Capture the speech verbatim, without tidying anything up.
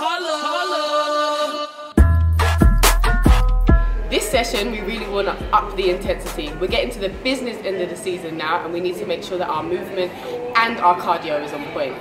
Holla! Holla! This session, we really want to up the intensity. We're getting to the business end of the season now, and we need to make sure that our movement and our cardio is on point.